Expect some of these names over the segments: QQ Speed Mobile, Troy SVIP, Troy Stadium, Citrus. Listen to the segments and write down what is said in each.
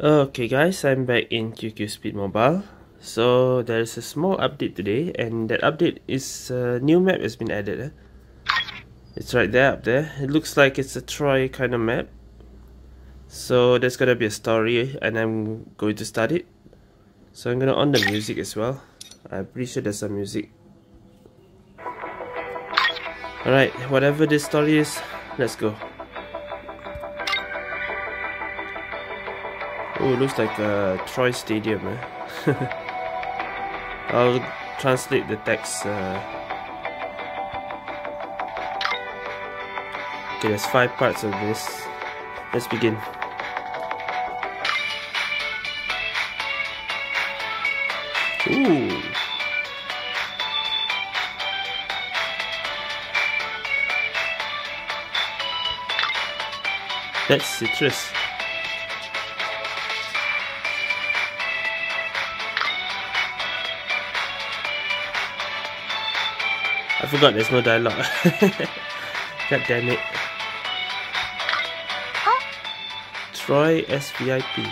Okay guys, I'm back in QQ Speed Mobile. So there is a small update today, and that update is a new map has been added. It's right there up there. It looks like it's a Troy kind of map. So there's gonna be a story, and I'm going to start it. So I'm gonna on the music as well. I'm pretty sure there's some music. Alright, whatever this story is, let's go. Oh, it looks like Troy Stadium. I'll translate the text. Okay, there's 5 parts of this. Let's begin. Ooh. That's Citrus. I forgot there's no dialogue. God damn it. Huh? Troy SVIP.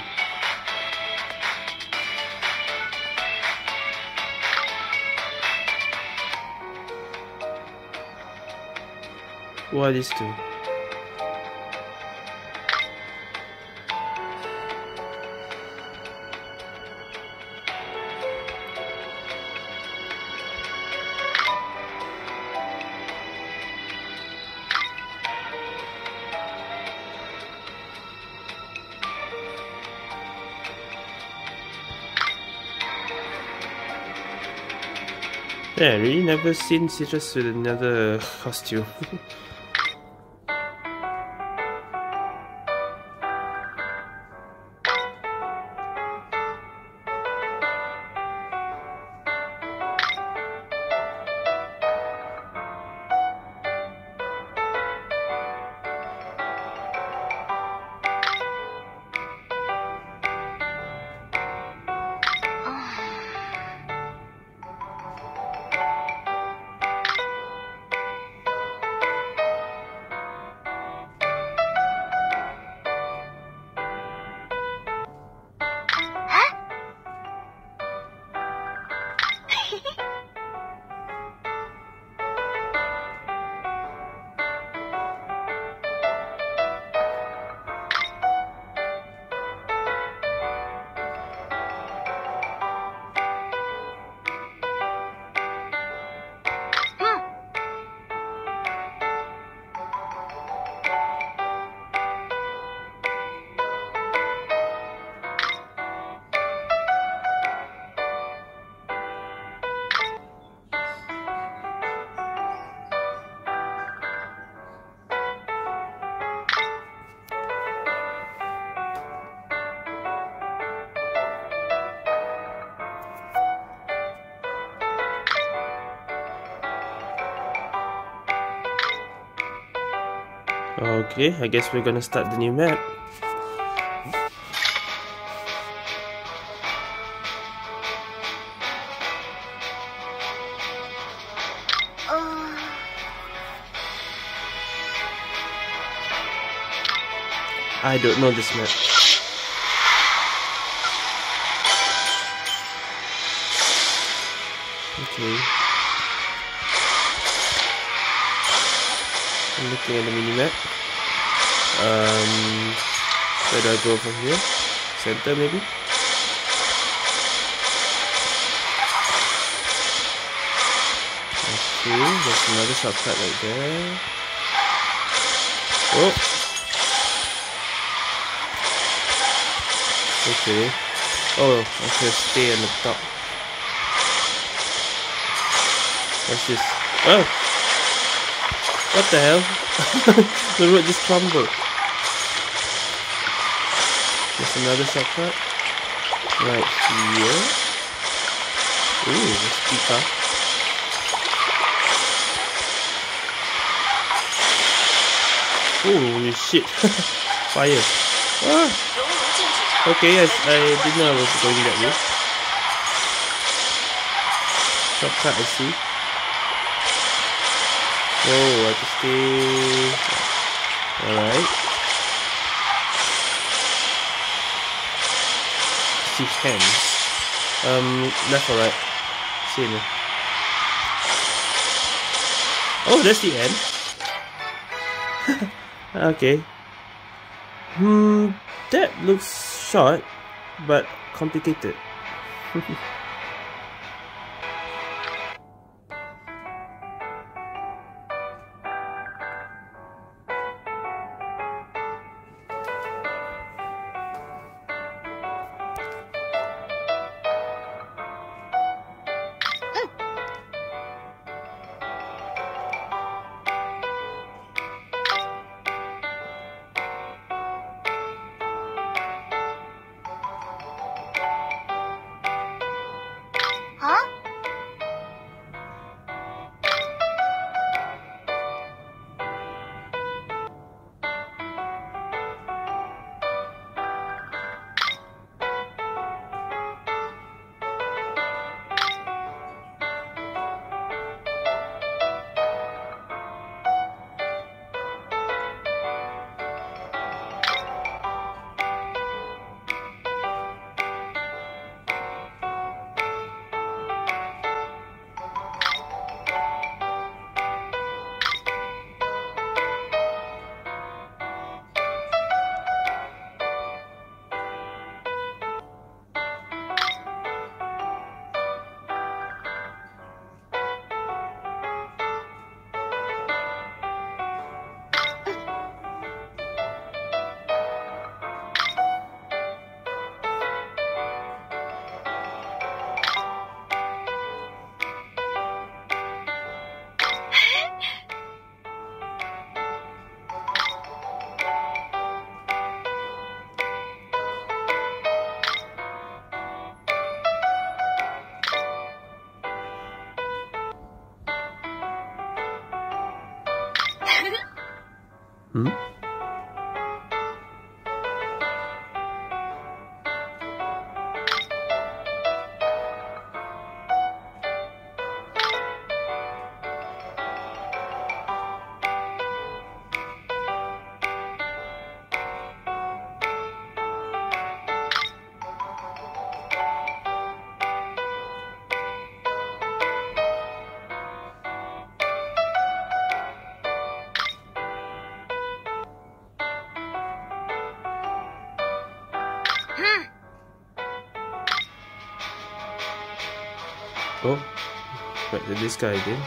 Who are these two? Yeah, I really never seen Citrus with another costume. Okay, I guess we're gonna start the new map. I don't know this map. Okay. I'm looking at the mini-map. Where do I go from here? Center maybe? Okay, there's another shortcut right there. Oh! Okay. Oh, I should stay on the top. What's this? Oh! What the hell? The road just crumbled. There's another shortcut right here. Ooh, a speaker. Ooh, shit. Fire. Ah. Okay, I didn't know I was going that way. Shortcut, I see. Oh, I just stay. Alright. 210. Left or right? See me. Oh, that's the end. Okay. That looks short, but complicated. Oh, right, this guy again.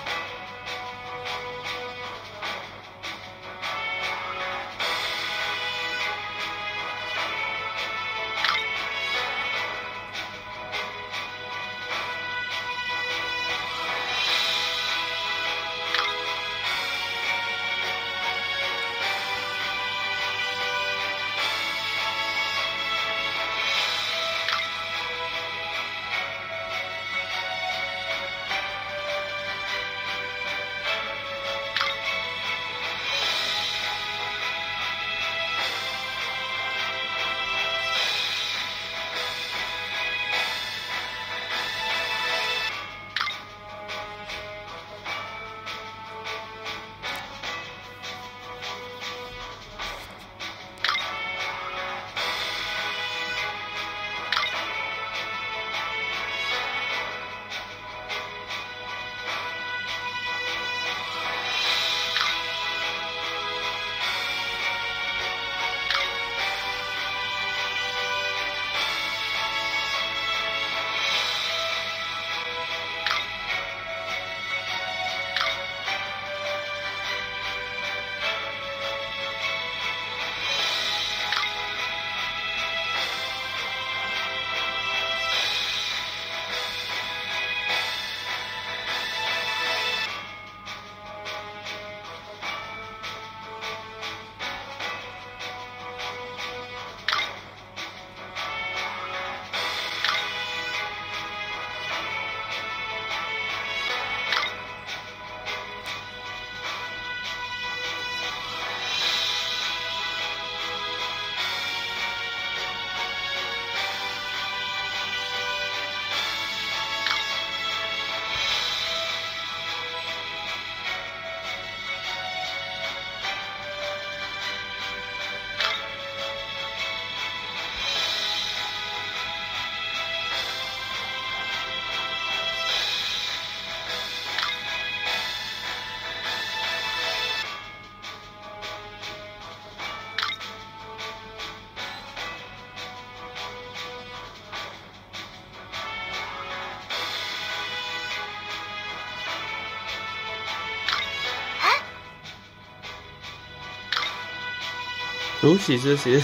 如洗之洗。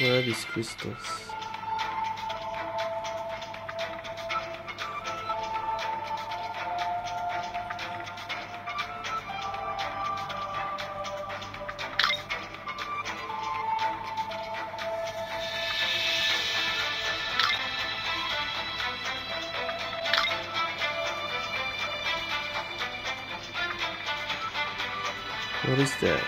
Where are these crystals? What is that?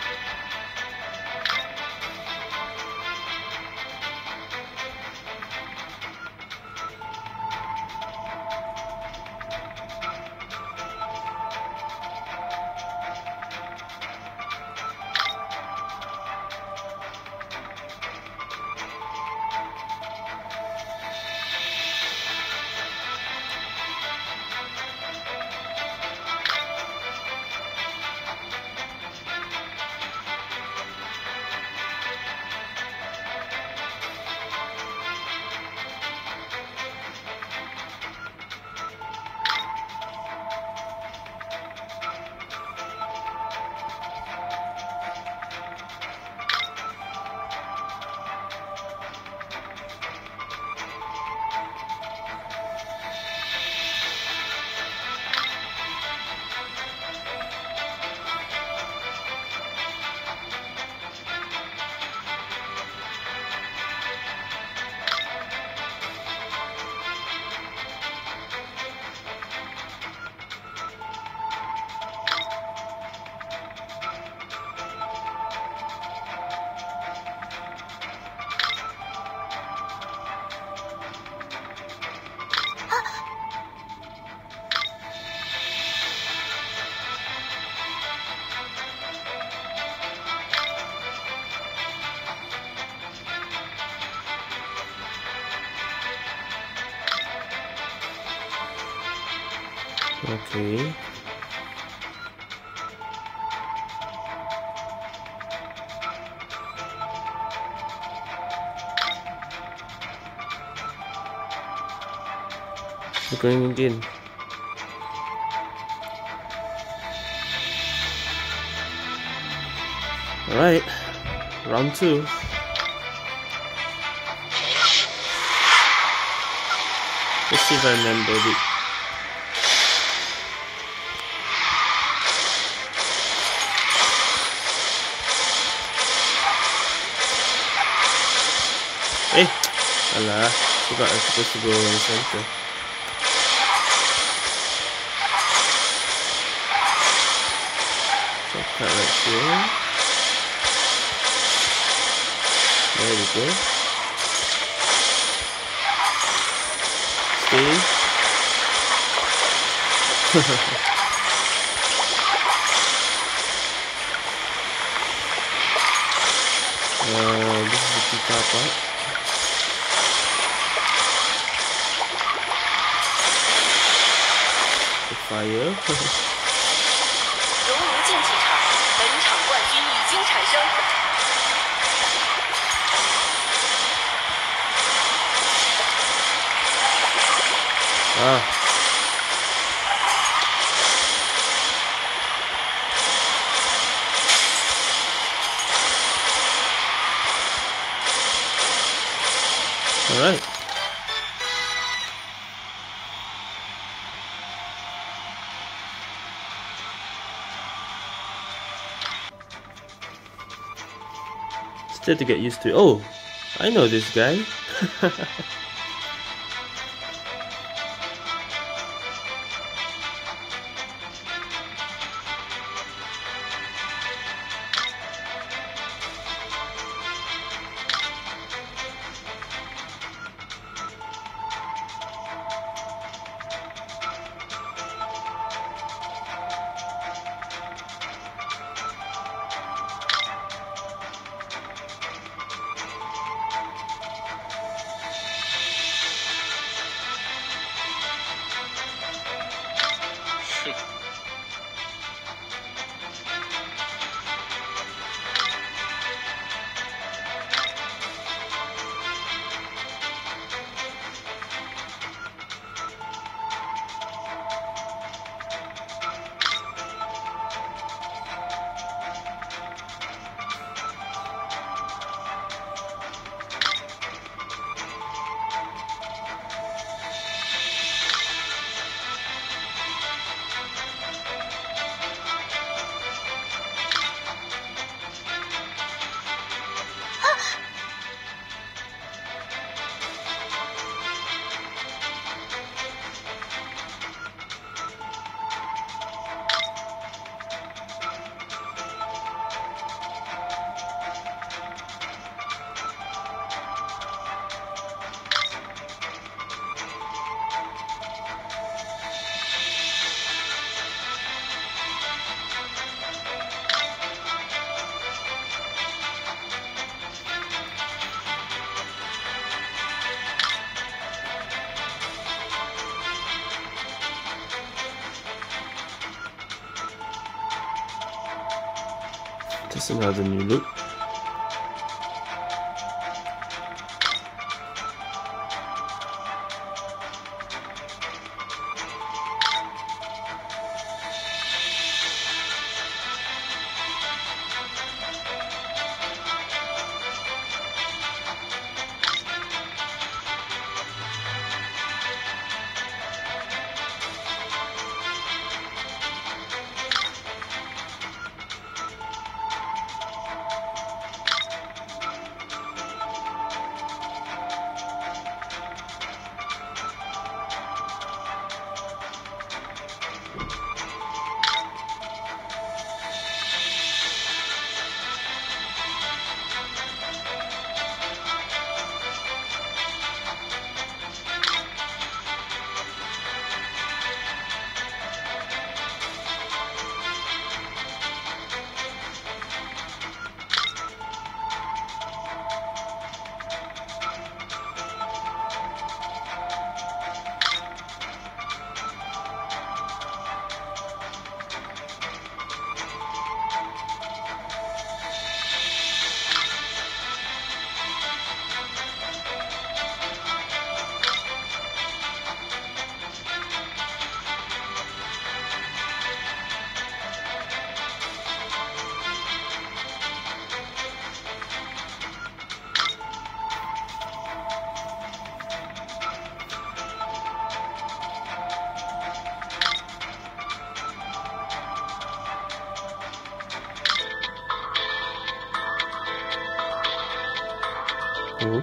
Okay. We're going again. Alright, round two. Let's see if I remember it. Hey! Alah, forgot I was supposed to go in center. Check that right here. There we go. Stay. This is the car part. The fire. Ah. Alright. Still to get used to it. Oh, I know this guy. Just another new loop. 湖。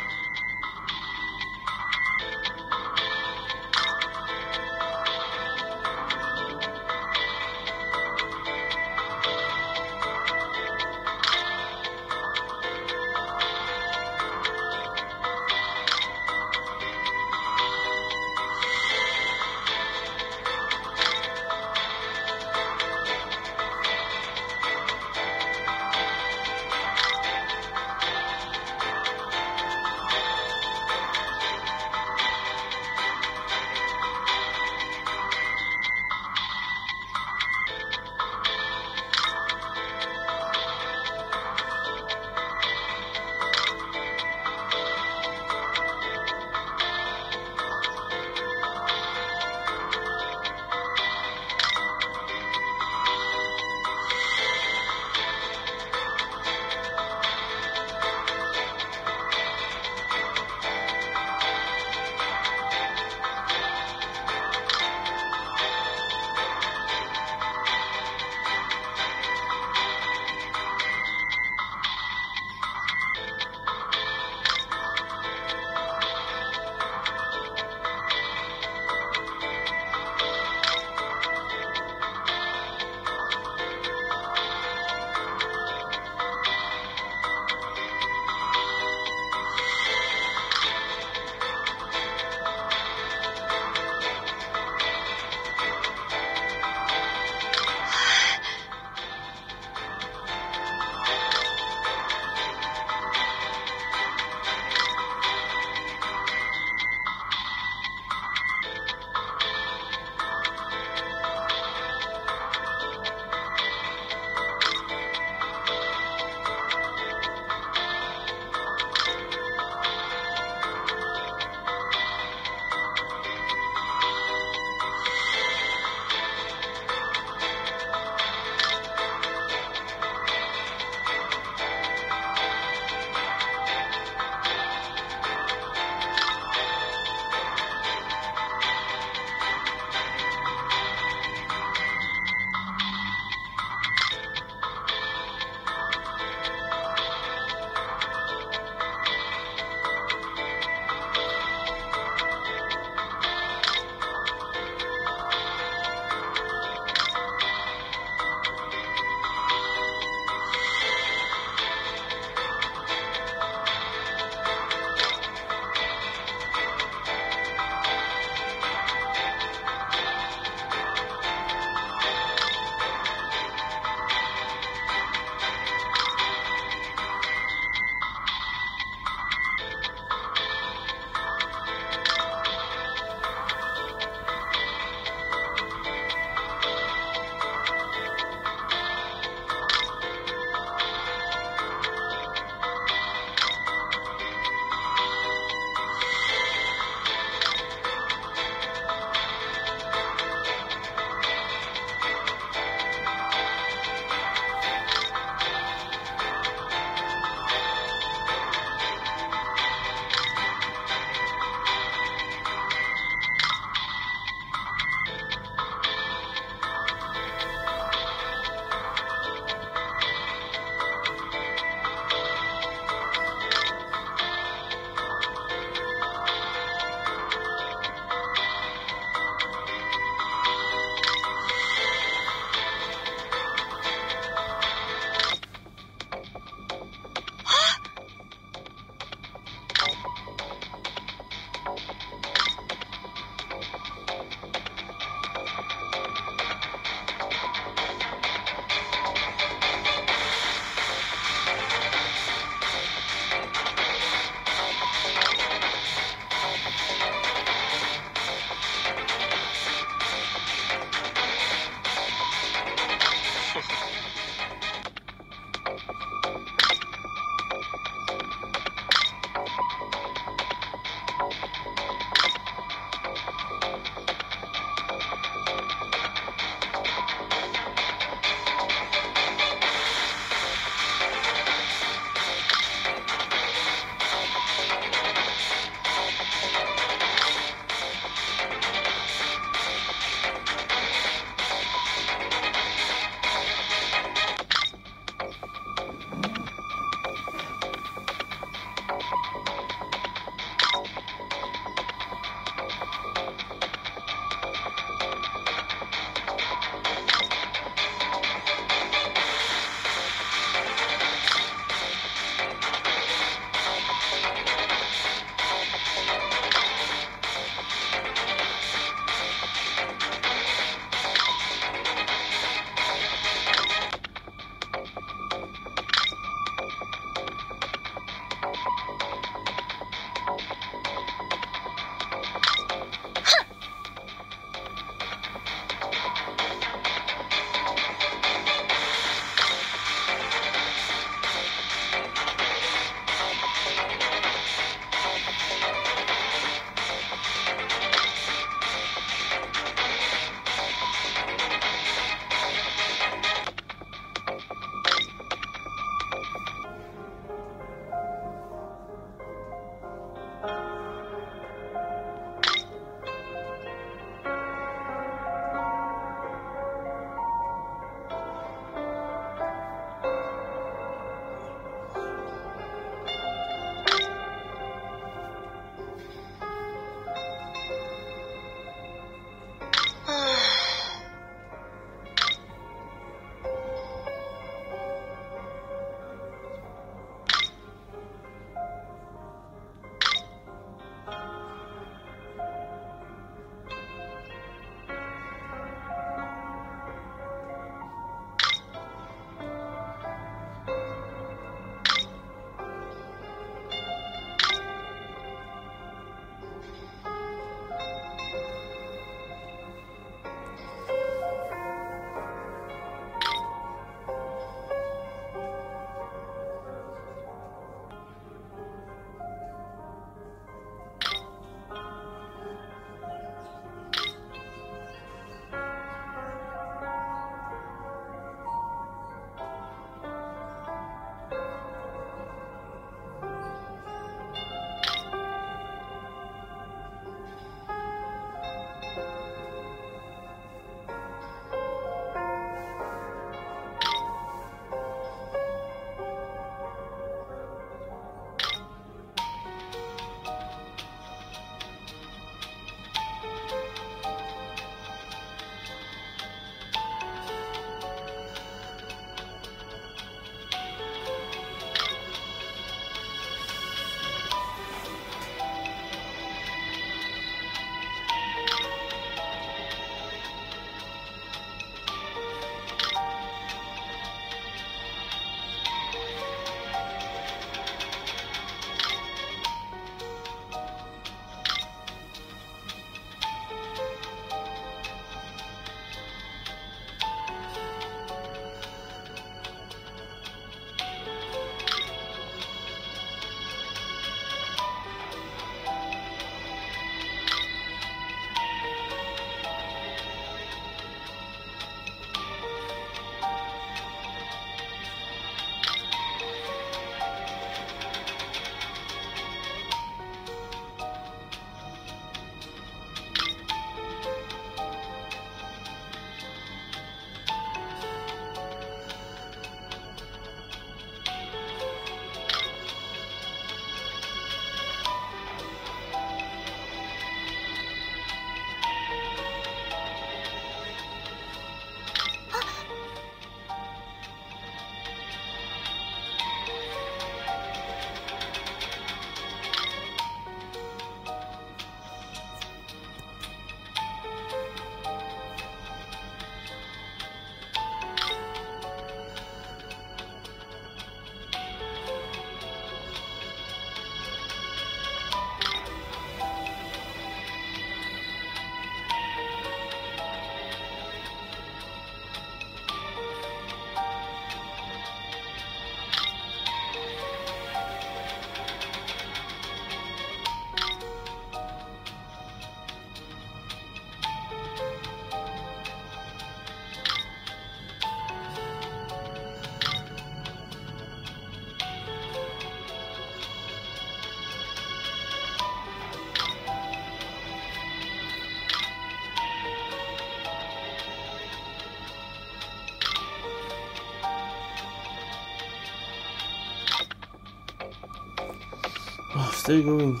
still going.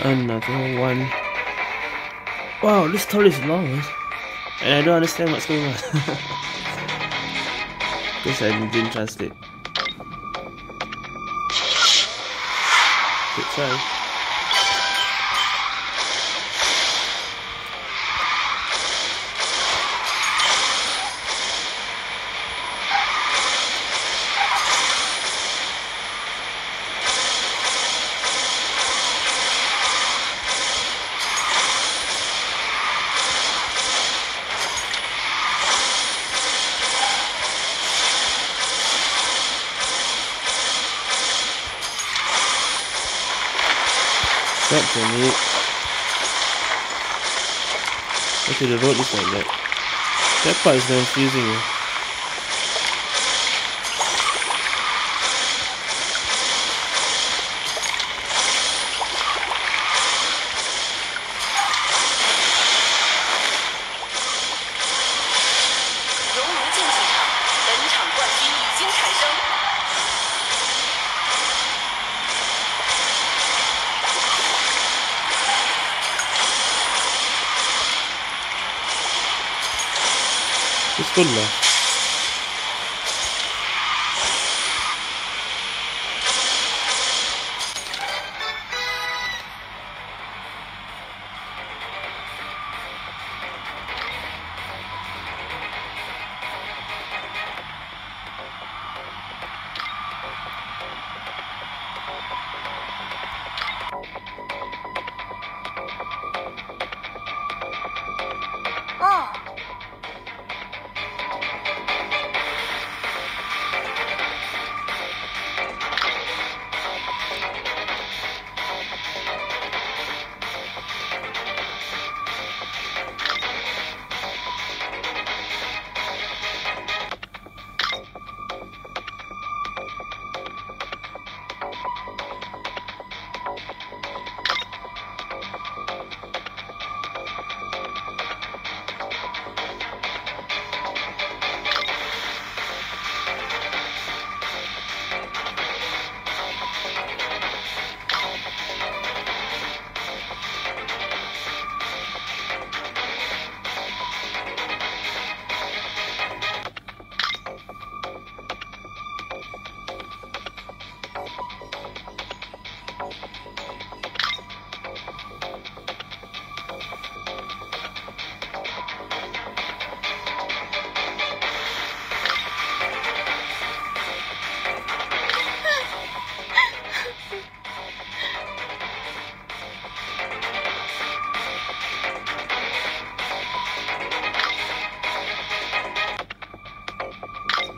Another one. Wow, this toll is long, and I don't understand what's going on. Because I didn't translate. Good try. That's a neat. Okay, the road is like that. That part is confusing. It's good now. Oh.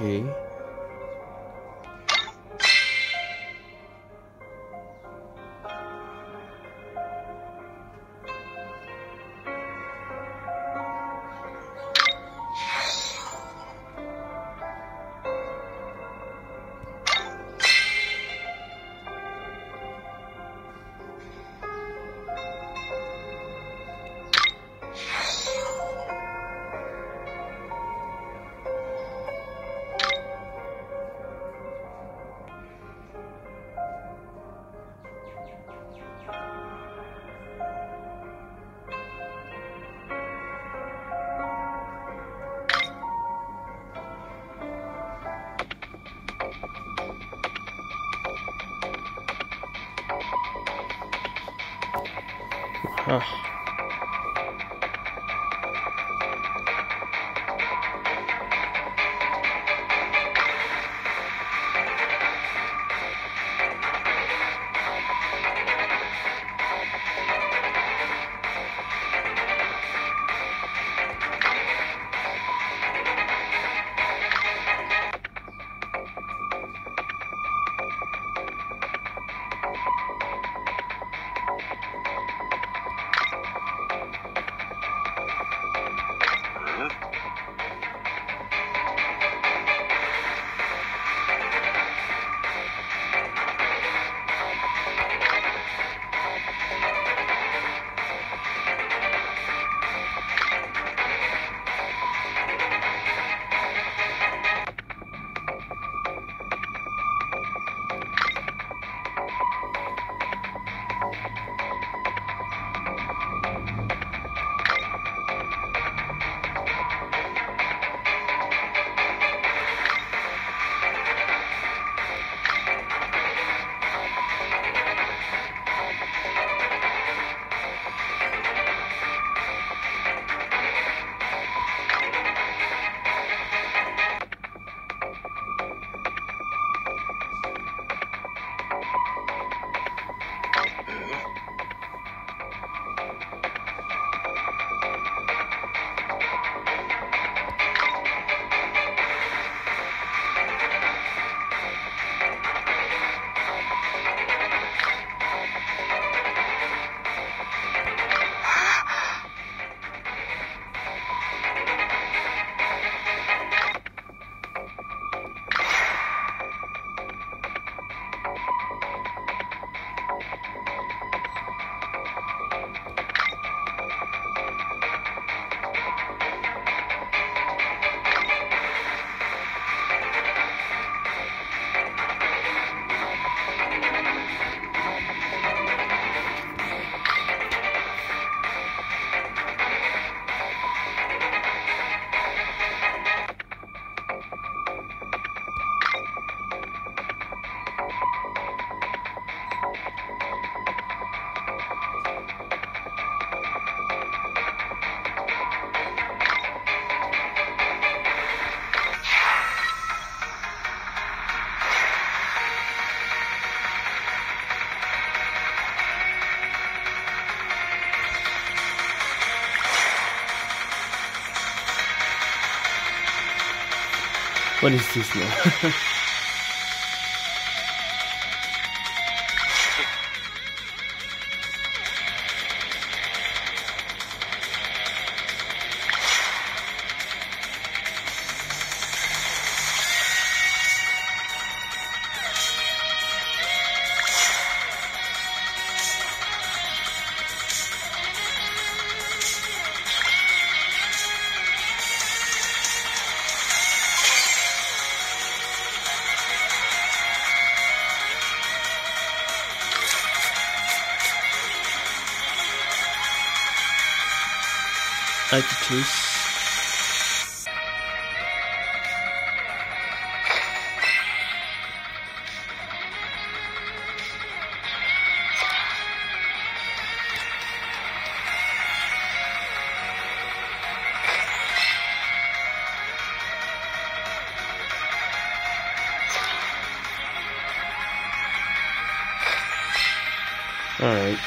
Okay. Oh. What is this now? Citrus. All right.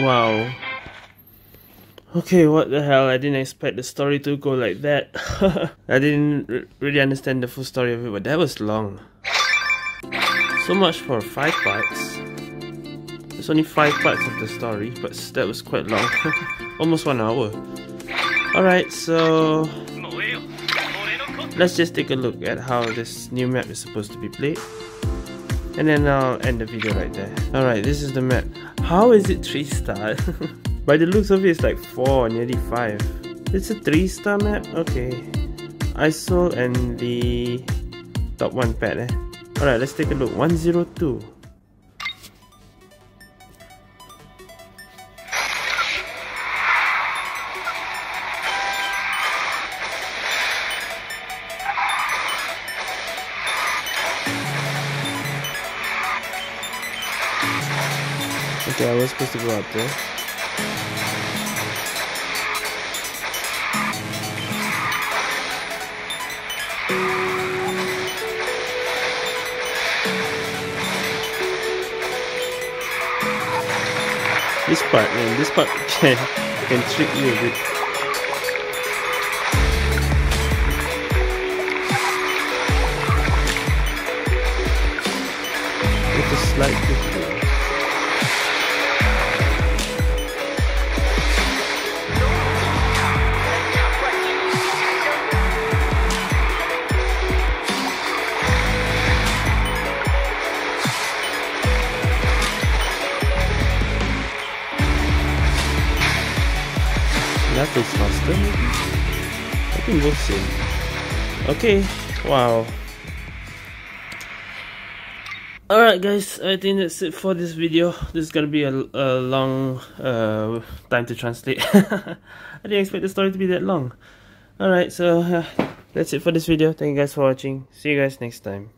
Wow. Okay, what the hell, I didn't expect the story to go like that. I didn't really understand the full story of it, but that was long. So much for 5 parts. There's only 5 parts of the story, but that was quite long. Almost 1 hour. Alright, so let's just take a look at how this new map is supposed to be played. And then I'll end the video right there. Alright, this is the map. How is it 3-star? By the looks of it, it's like 4, nearly 5. It's a 3-star map? Okay. ISO and the top 1 pad. Alright, let's take a look. 102. Okay, I was supposed to go up there. This part, man, this part can trick you a bit. With a slight difference. That looks faster. I think we'll see. Okay, wow. Alright guys, I think that's it for this video. This is gonna be a long time to translate. I didn't expect the story to be that long. Alright, so that's it for this video. Thank you guys for watching. See you guys next time.